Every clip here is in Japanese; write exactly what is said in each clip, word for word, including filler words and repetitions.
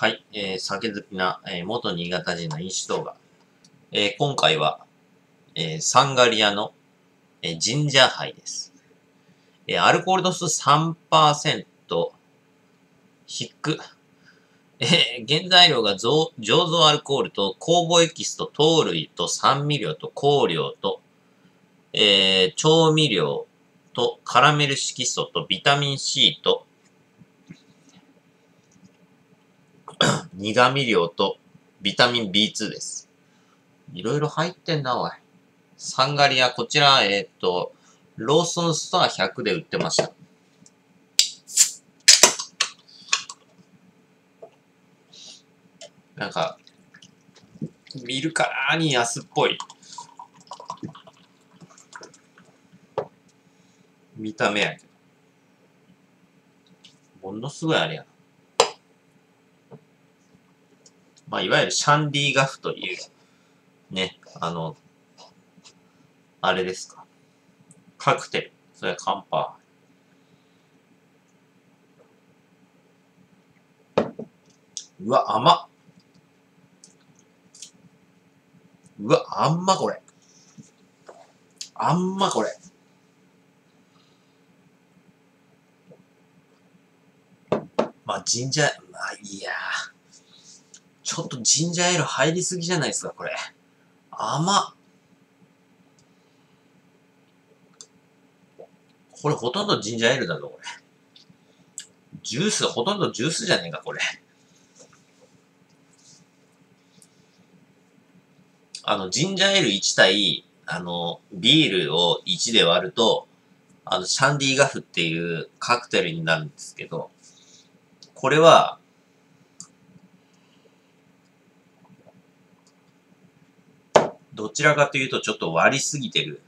はい、えー、酒好きな、えー、元新潟人の飲酒動画、えー、今回は、えー、サンガリアの、えー、ジンジャーハイです、えー、アルコール度数 さんパーセント 低く、えー、原材料が醸造アルコールと酵母エキスと糖類と酸味料と香料と、えー、調味料とカラメル色素とビタミン C と苦味料とビタミン ビーツー です。いろいろ入ってんな、おい。サンガリア、こちら、えっと、ローソンストアひゃくで売ってました。なんか、見るからに安っぽい。見た目やけど。ものすごいあれやな。まあ、いわゆるシャンディガフという、ね、あの、あれですか。カクテル。それはカンパー。うわ、甘っ。うわ、あんまこれ。あんまこれ。まあ、ジンジャー、まあ、いやー。ちょっとジンジャーエール入りすぎじゃないですか、これ。甘っ。これほとんどジンジャーエールだぞ、これ。ジュース、ほとんどジュースじゃねえか、これ。あの、ジンジャーエールいち対、あの、ビールをいちで割ると、あの、シャンディガフっていうカクテルになるんですけど、これは、どちらかというとちょっと割りすぎてる。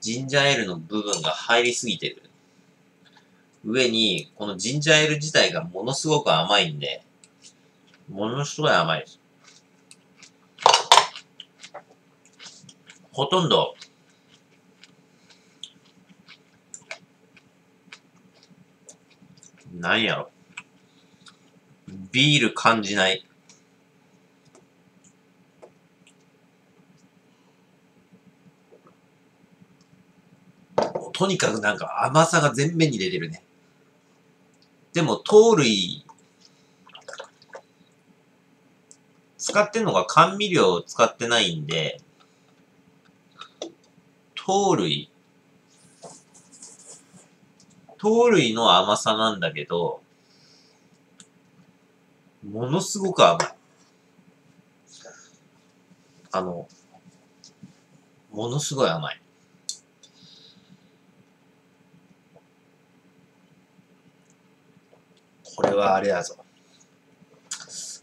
ジンジャーエールの部分が入りすぎてる。上に、このジンジャーエール自体がものすごく甘いんで、ものすごい甘いです。ほとんど、なんやろ。ビール感じない。とにかくなんか甘さが全面に出てるね。でも糖類、使ってんのが甘味料を使ってないんで、糖類、糖類の甘さなんだけど、ものすごく甘い。あの、ものすごい甘い。これはあれやぞ。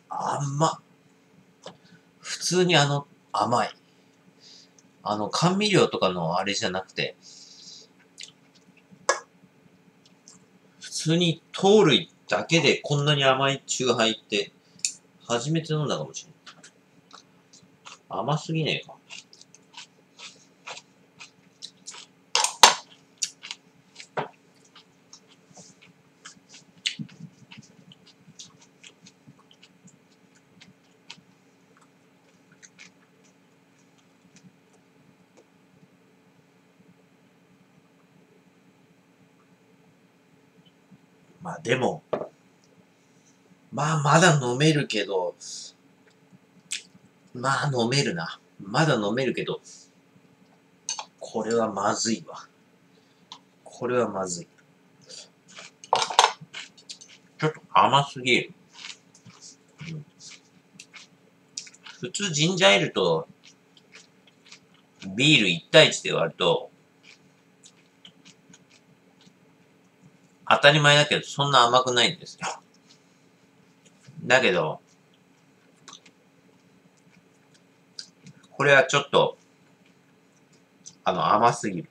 甘っ。普通にあの、甘い。あの、甘味料とかのあれじゃなくて、普通に糖類だけでこんなに甘い酎ハイって、初めて飲んだかもしれない。甘すぎねえか。まあでも、まあまだ飲めるけど、まあ飲めるな。まだ飲めるけど、これはまずいわ。これはまずい。ちょっと甘すぎる。うん、普通ジンジャーエールとビールいち対いちで割ると、当たり前だけど、そんな甘くないんですよ。だけど、これはちょっと、あの、甘すぎる。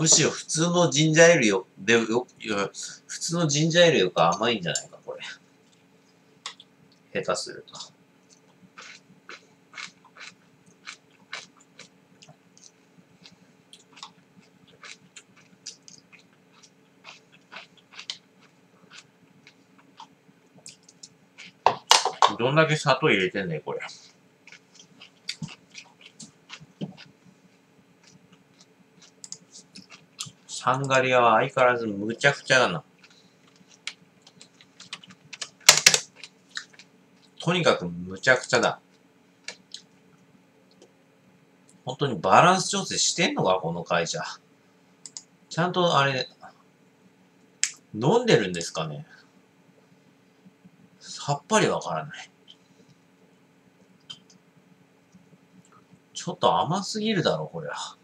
むしろ普通のジンジャーエールよ、でよ、よ、普通のジンジャーエールより甘いんじゃないか、これ。下手すると。どんだけ砂糖入れてんねん、これ。サンガリアは相変わらずむちゃくちゃだな。とにかくむちゃくちゃだ。本当にバランス調整してんのか、この会社。ちゃんとあれ、飲んでるんですかね。さっぱりわからない。ちょっと甘すぎるだろ、これは。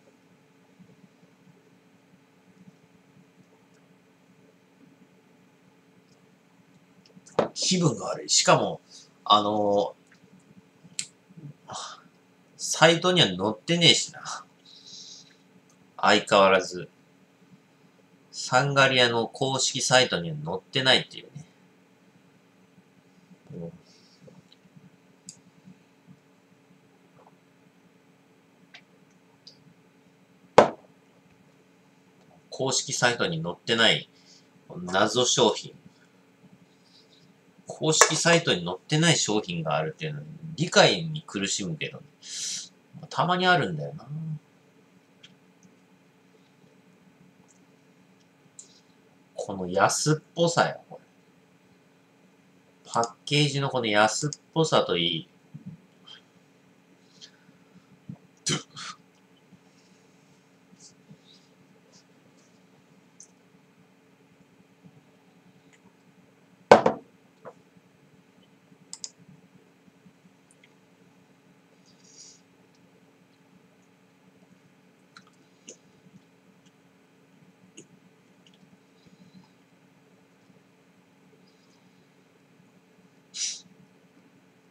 気分が悪い。しかも、あのー、サイトには載ってねえしな。相変わらず。サンガリアの公式サイトには載ってないっていうね。うん、公式サイトに載ってない謎商品。公式サイトに載ってない商品があるっていうのに理解に苦しむけど、ね、たまにあるんだよな。この安っぽさよ、これ。パッケージのこの安っぽさといい。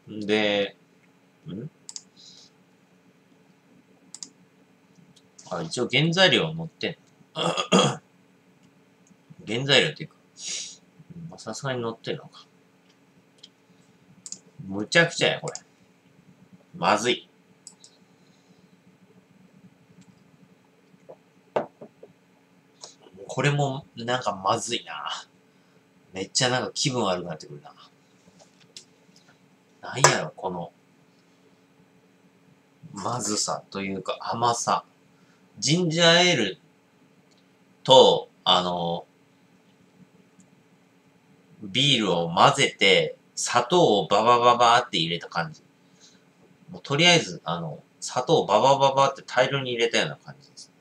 で、んあ、一応原材料を持ってん原材料っていうか、まあ、さすがに乗ってるのか。むちゃくちゃや、これ。まずい。これも、なんかまずいな。めっちゃなんか気分悪くなってくるな。なんやろ、この、まずさというか甘さ。ジンジャーエールと、あの、ビールを混ぜて、砂糖をババババーって入れた感じ。もうとりあえず、あの、砂糖をババババーって大量に入れたような感じです。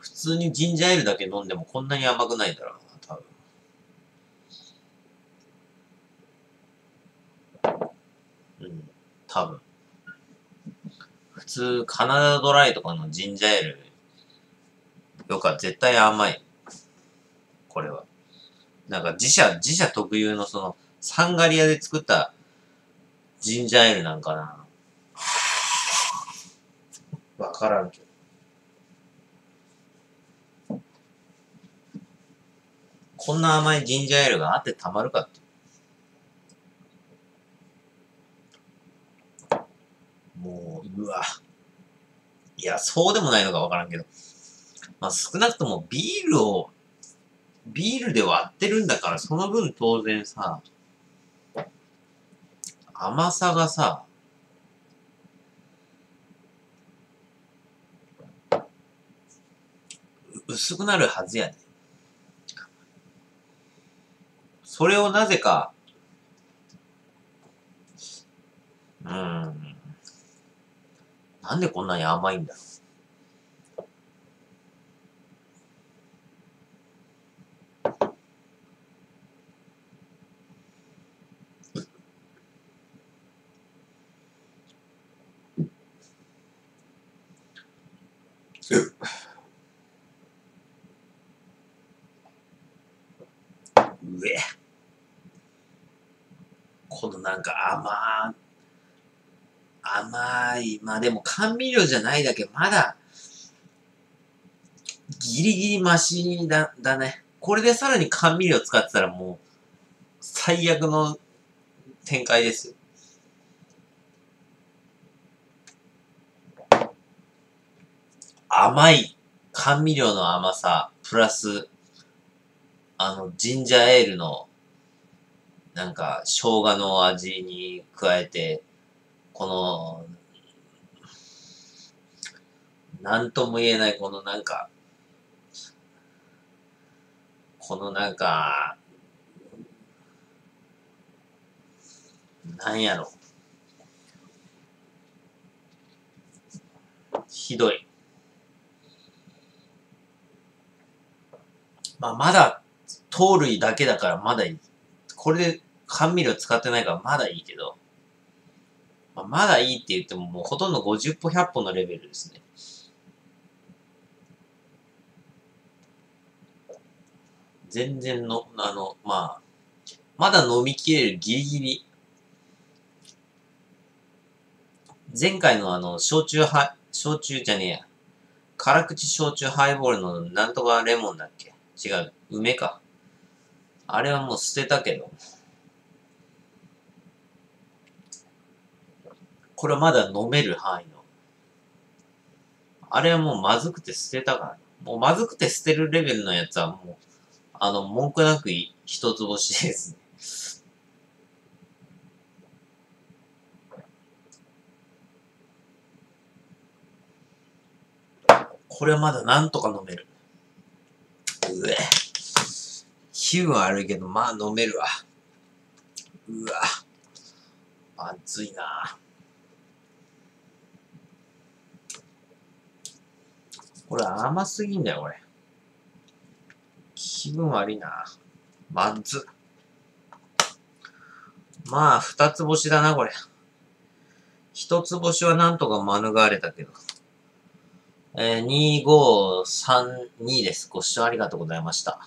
普通にジンジャーエールだけ飲んでもこんなに甘くないだろう。うん、多分。普通、カナダドライとかのジンジャーエールよか絶対甘い。これは。なんか自社、自社特有のその、サンガリアで作ったジンジャーエールなんかな。わからんけど。こんな甘いジンジャーエールがあってたまるかって。もう、うわ。いや、そうでもないのかわからんけど。まあ、少なくともビールを、ビールで割ってるんだから、その分当然さ、甘さがさ、薄くなるはずやね。それをなぜか、うん。なんでこんなに甘いんだろう。うえ。このなんか甘ー。甘い。まあでも甘味料じゃないだけ、まだ、ギリギリマシだ、だね。これでさらに甘味料使ってたらもう、最悪の展開ですよ。甘い。甘味料の甘さ、プラス、あの、ジンジャーエールの、なんか、生姜の味に加えて、この、なんとも言えない、このなんか、このなんか、なんやろ。ひどい。まあ、まだ、糖類だけだからまだいい。これで甘味料使ってないからまだいいけど、まあ、まだいいって言ってももうほとんどごじゅっぽひゃっぽのレベルですね。全然の、あの、まあ、まだ飲みきれるギリギリ。前回のあの、焼酎ハイ、焼酎じゃねえや。辛口焼酎ハイボールのなんとかレモンだっけ？違う、梅か。あれはもう捨てたけど。これはまだ飲める範囲の。あれはもうまずくて捨てたから。もうまずくて捨てるレベルのやつはもう、あの、文句なくい一つ星ですね。これはまだなんとか飲める。うえ。気分悪いけど、まあ飲めるわ。うわ。まずいな。これ甘すぎんだよ、これ。気分悪いな。まず。まあ、二つ星だな、これ。一つ星はなんとか免れたけど。えー、にーごーさんにです。ご視聴ありがとうございました。